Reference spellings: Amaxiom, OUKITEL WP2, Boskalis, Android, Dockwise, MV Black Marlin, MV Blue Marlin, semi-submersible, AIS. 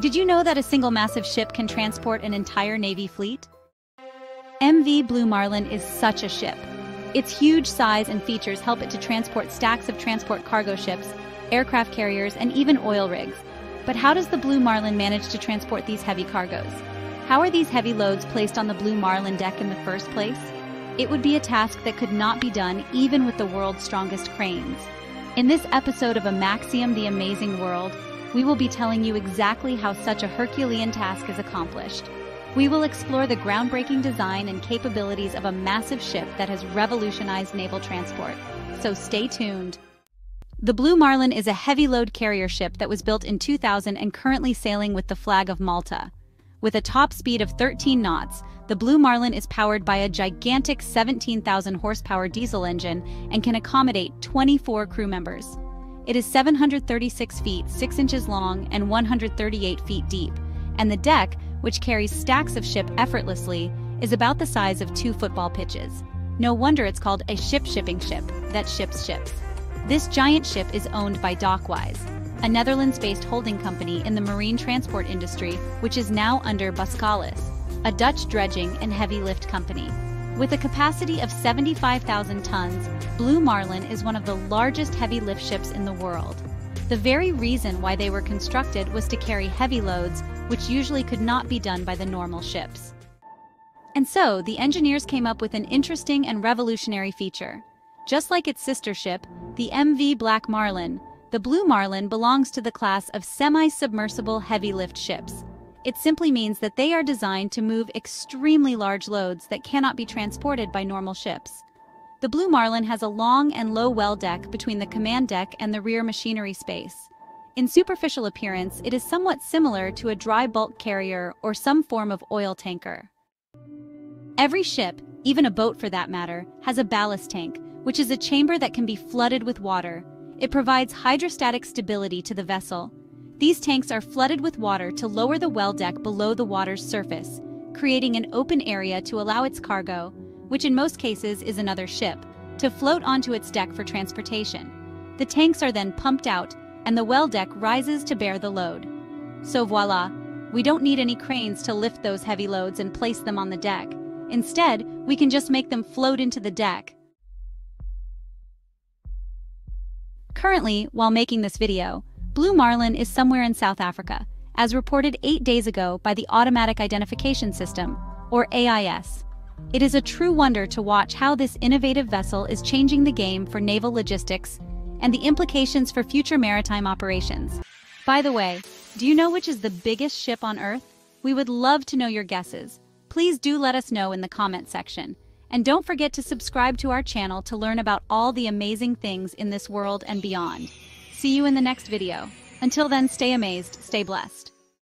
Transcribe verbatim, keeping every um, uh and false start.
Did you know that a single massive ship can transport an entire Navy fleet? M V Blue Marlin is such a ship. Its huge size and features help it to transport stacks of transport cargo ships, aircraft carriers, and even oil rigs. But how does the Blue Marlin manage to transport these heavy cargoes? How are these heavy loads placed on the Blue Marlin deck in the first place? It would be a task that could not be done even with the world's strongest cranes. In this episode of Amaxiom, The Amazing World, we will be telling you exactly how such a Herculean task is accomplished. We will explore the groundbreaking design and capabilities of a massive ship that has revolutionized naval transport. So stay tuned. The Blue Marlin is a heavy load carrier ship that was built in two thousand and currently sailing with the flag of Malta. With a top speed of thirteen knots, the Blue Marlin is powered by a gigantic seventeen thousand horsepower diesel engine and can accommodate twenty-four crew members. It is seven hundred thirty-six feet six inches long and one hundred thirty-eight feet deep, and the deck, which carries stacks of ship effortlessly, is about the size of two football pitches. No wonder it's called a ship-shipping ship that ships ships. This giant ship is owned by Dockwise, a Netherlands-based holding company in the marine transport industry, which is now under Boskalis, a Dutch dredging and heavy lift company. With a capacity of seventy-five thousand tons, Blue Marlin is one of the largest heavy lift ships in the world. The very reason why they were constructed was to carry heavy loads, which usually could not be done by the normal ships. And so, the engineers came up with an interesting and revolutionary feature. Just like its sister ship, the M V Black Marlin, the Blue Marlin belongs to the class of semi-submersible heavy lift ships. It simply means that they are designed to move extremely large loads that cannot be transported by normal ships. The Blue Marlin has a long and low well deck between the command deck and the rear machinery space. In superficial appearance, it is somewhat similar to a dry bulk carrier or some form of oil tanker. Every ship, even a boat for that matter, has a ballast tank, which is a chamber that can be flooded with water. It provides hydrostatic stability to the vessel. These tanks are flooded with water to lower the well deck below the water's surface, creating an open area to allow its cargo, which in most cases is another ship, to float onto its deck for transportation. The tanks are then pumped out, and the well deck rises to bear the load. So voila, we don't need any cranes to lift those heavy loads and place them on the deck. Instead, we can just make them float into the deck. Currently, while making this video, Blue Marlin is somewhere in South Africa, as reported eight days ago by the Automatic Identification System, or A I S. It is a true wonder to watch how this innovative vessel is changing the game for naval logistics and the implications for future maritime operations. By the way, do you know which is the biggest ship on Earth? We would love to know your guesses. Please do let us know in the comment section. And don't forget to subscribe to our channel to learn about all the amazing things in this world and beyond. See you in the next video. Until then, stay amazed, stay blessed.